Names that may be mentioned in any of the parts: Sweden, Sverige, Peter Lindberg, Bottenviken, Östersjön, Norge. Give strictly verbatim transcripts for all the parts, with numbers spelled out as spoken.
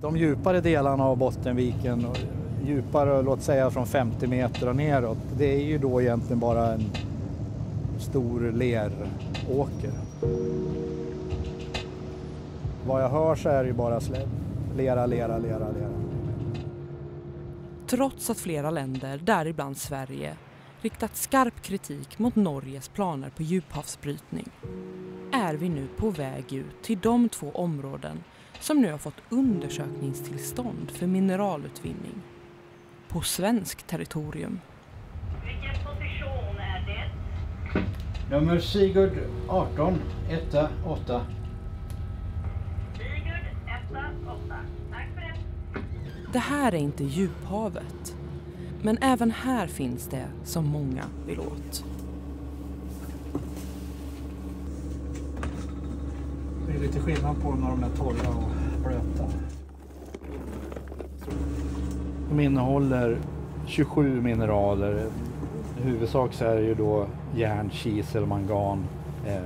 De djupare delarna av Bottenviken, djupare låt säga från femtio meter och neråt, det är ju då egentligen bara en stor leråker. Vad jag hör så är det ju bara lera, lera, lera, lera. Trots att flera länder, däribland Sverige, riktat skarp kritik mot Norges planer på djuphavsbrytning, är vi nu på väg ut till de två områden som nu har fått undersökningstillstånd för mineralutvinning på svenskt territorium. Vilken position är det? Nummer Sigurd arton, ett åtta. Sigurd ett åtta, tack för det. Det här är inte djuphavet, men även här finns det som många vill åt. Det är lite skillnad på när de är torra och blöta. De innehåller tjugosju mineraler. I huvudsak så är det ju då järn, kisel, mangan eh,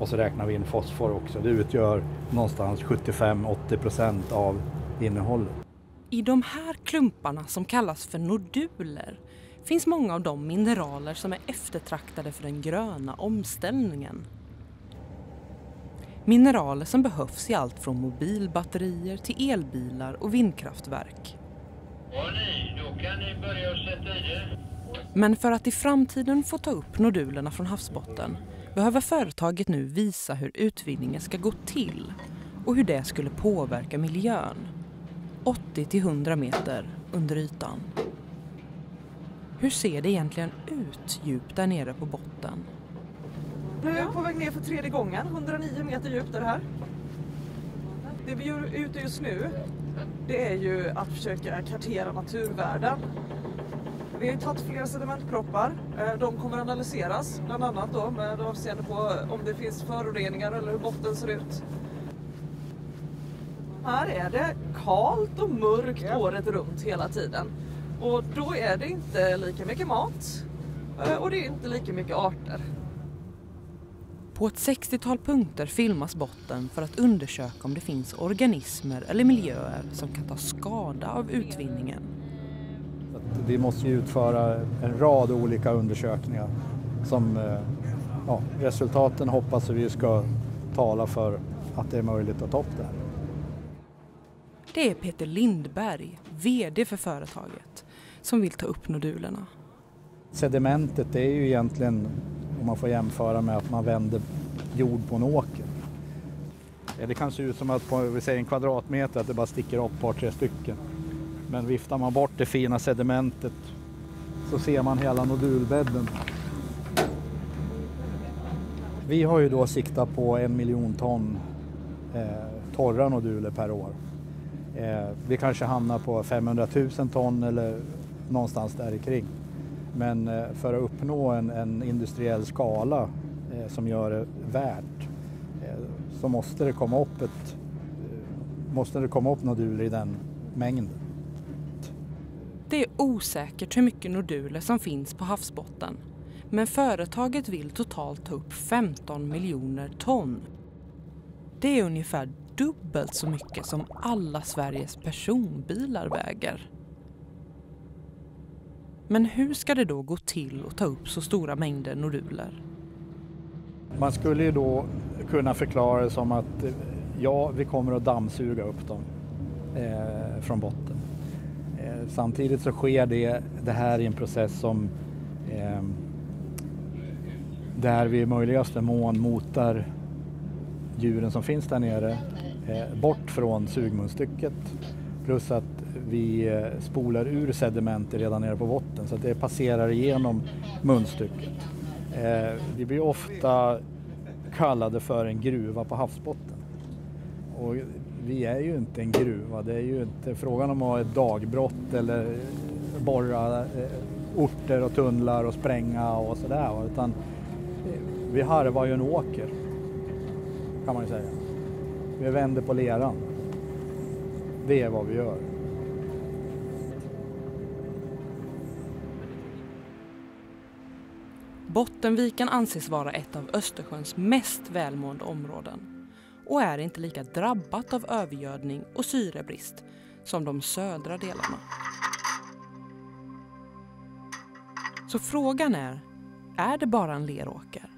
och så räknar vi in fosfor också. Det utgör någonstans sjuttiofem till åttio procent av innehållet. I de här klumparna som kallas för noduler finns många av de mineraler som är eftertraktade för den gröna omställningen. Mineraler som behövs i allt från mobilbatterier till elbilar och vindkraftverk. Men för att i framtiden få ta upp nodulerna från havsbotten behöver företaget nu visa hur utvinningen ska gå till och hur det skulle påverka miljön. åttio till hundra meter under ytan. Hur ser det egentligen ut djupt där nere på botten? Nu är jag på väg ner för tredje gången, hundranio meter djupt är det här. Det vi gör ute just nu, det är ju att försöka kartera naturvärden. Vi har tagit flera sedimentproppar, de kommer analyseras, bland annat då med avseende på om det finns föroreningar eller hur botten ser ut. Här är det kallt och mörkt året runt hela tiden. Och då är det inte lika mycket mat och det är inte lika mycket arter. På ett sextiotal punkter filmas botten för att undersöka om det finns organismer eller miljöer som kan ta skada av utvinningen. Vi måste utföra en rad olika undersökningar som ja, resultaten hoppas vi ska tala för att det är möjligt att ta upp det här. Det är Peter Lindberg, vd för företaget, som vill ta upp nodulerna. Sedimentet är ju egentligen, om man får jämföra med att man vänder jord på en åker. Det kan se ut som att på vi säger en kvadratmeter att det bara sticker upp par tre stycken. Men viftar man bort det fina sedimentet så ser man hela nodulbädden. Vi har ju då siktat på en miljon ton eh, torra noduler per år. Eh, vi kanske hamnar på femhundratusen ton eller någonstans där i kring. Men eh, för att uppnå en, en industriell skala eh, som gör det värt eh, så måste det komma upp ett, eh, måste det komma upp noduler i den mängden. Det är osäkert hur mycket noduler som finns på havsbotten. Men företaget vill totalt ta upp femton miljoner ton. Det är ungefär dubbelt så mycket som alla Sveriges personbilar väger. Men hur ska det då gå till att ta upp så stora mängder noduler? Man skulle ju då kunna förklara det som att ja, vi kommer att dammsuga upp dem eh, från botten. Eh, samtidigt så sker det, det här i en process som eh, där vi i möjligaste mån motar djuren som finns där nere eh, bort från sugmunstycket. Plus att vi spolar ur sedimenter redan nere på botten så att det passerar igenom munstycket. Eh, vi blir ofta kallade för en gruva på havsbotten. Och vi är ju inte en gruva, det är ju inte frågan om att ha ett dagbrott eller borra eh, orter och tunnlar och spränga och sådär. Utan vi harvar ju en åker, kan man ju säga. Vi vänder på leran. Det är vad vi gör. Bottenviken anses vara ett av Östersjöns mest välmående områden. och är inte lika drabbat av övergödning och syrebrist som de södra delarna. Så frågan är, är det bara en leråker?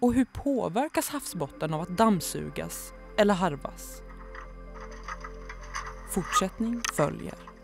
Och hur påverkas havsbotten av att dammsugas eller harvas? Fortsättning följer.